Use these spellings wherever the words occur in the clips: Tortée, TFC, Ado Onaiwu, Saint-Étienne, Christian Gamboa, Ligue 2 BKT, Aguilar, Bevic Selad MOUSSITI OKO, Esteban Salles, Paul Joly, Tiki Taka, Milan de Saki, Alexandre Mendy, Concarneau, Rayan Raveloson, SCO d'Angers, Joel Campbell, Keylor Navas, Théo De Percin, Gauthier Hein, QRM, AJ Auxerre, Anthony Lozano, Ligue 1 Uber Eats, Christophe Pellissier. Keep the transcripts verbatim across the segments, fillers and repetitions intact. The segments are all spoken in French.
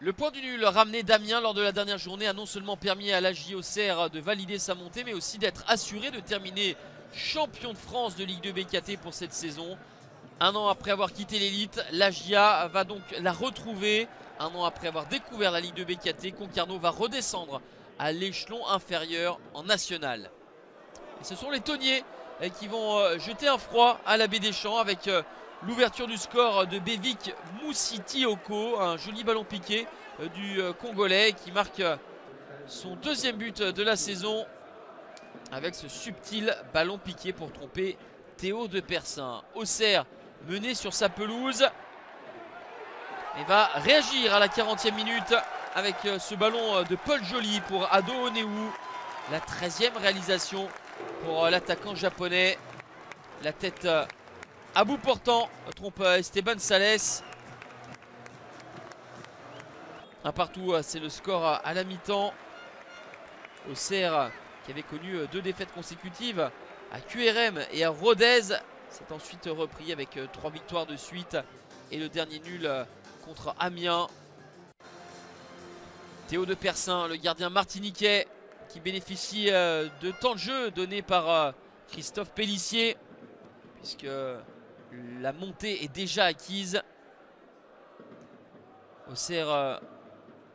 Le point du nul ramené d'Amiens lors de la dernière journée a non seulement permis à l'A J Auxerre de valider sa montée, mais aussi d'être assuré de terminer champion de France de Ligue deux B K T pour cette saison. Un an après avoir quitté l'élite, l'A J A va donc la retrouver. Un an après avoir découvert la Ligue deux B K T, Concarneau va redescendre à l'échelon inférieur en national. Et ce sont les tonniers qui vont jeter un froid à la baie des Champs avec l'ouverture du score de Bevic Moussiti Oko, un joli ballon piqué du Congolais qui marque son deuxième but de la saison avec ce subtil ballon piqué pour tromper Théo De Percin. Auxerre mené sur sa pelouse et va réagir à la quarantième minute avec ce ballon de Paul Joly pour Ado Onaiwu. La treizième réalisation pour l'attaquant japonais. La tête à bout portant trompe Esteban Salles. Un partout, c'est le score à la mi-temps. Auxerre, qui avait connu deux défaites consécutives à Q R M et à Rodez, s'est ensuite repris avec trois victoires de suite et le dernier nul contre Amiens. Théo De Percin, le gardien martiniquais, qui bénéficie de temps de jeu donné par Christophe Pellissier, puisque la montée est déjà acquise. Auxerre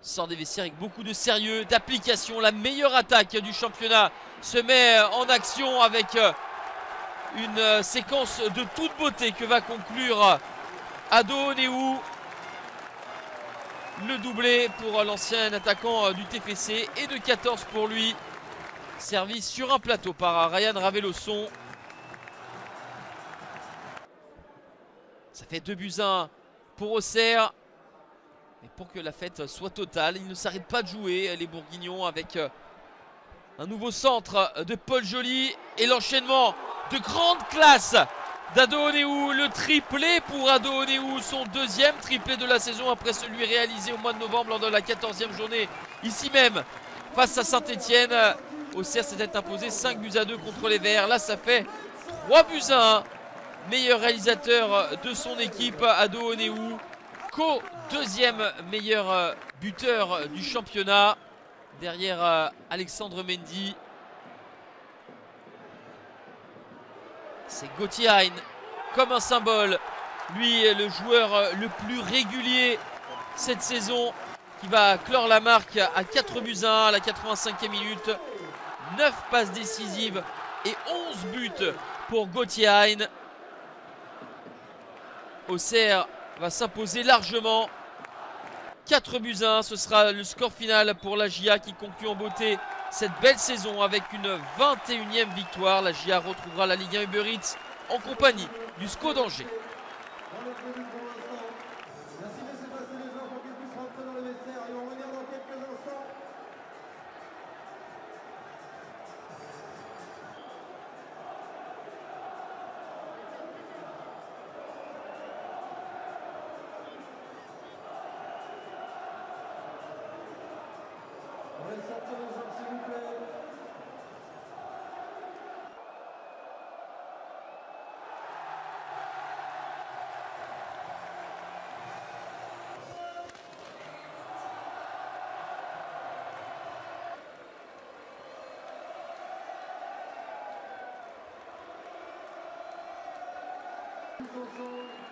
sort des vestiaires avec beaucoup de sérieux, d'application. La meilleure attaque du championnat se met en action avec une séquence de toute beauté que va conclure Ado Onaiwu. Le doublé pour l'ancien attaquant du T F C et de quatorze pour lui. Servi sur un plateau par Rayan Raveloson. Ça fait deux buts à un pour Auxerre. Et pour que la fête soit totale, ils ne s'arrêtent pas de jouer, les Bourguignons, avec un nouveau centre de Paul Joly et l'enchaînement de grande classe d'Ado Onaiwu. Le triplé pour Ado Onaiwu, son deuxième triplé de la saison après celui réalisé au mois de novembre lors de la quatorzième journée, ici même, face à Saint-Étienne. Auxerre s'était imposé cinq buts à deux contre les Verts. Là, ça fait trois buts à un. Meilleur réalisateur de son équipe, Ado Onaiwu, co-deuxième meilleur buteur du championnat, derrière Alexandre Mendy. C'est Gauthier Hein, comme un symbole. Lui est le joueur le plus régulier cette saison, qui va clore la marque à quatre buts à un à la quatre-vingt-cinquième minute. neuf passes décisives et onze buts pour Gauthier Hein. Auxerre va s'imposer largement. quatre buts à un, ce sera le score final pour la J A qui conclut en beauté cette belle saison avec une vingt-et-unième victoire. La J A retrouvera la Ligue un Uber Eats en compagnie du S C O d'Angers. Thank you.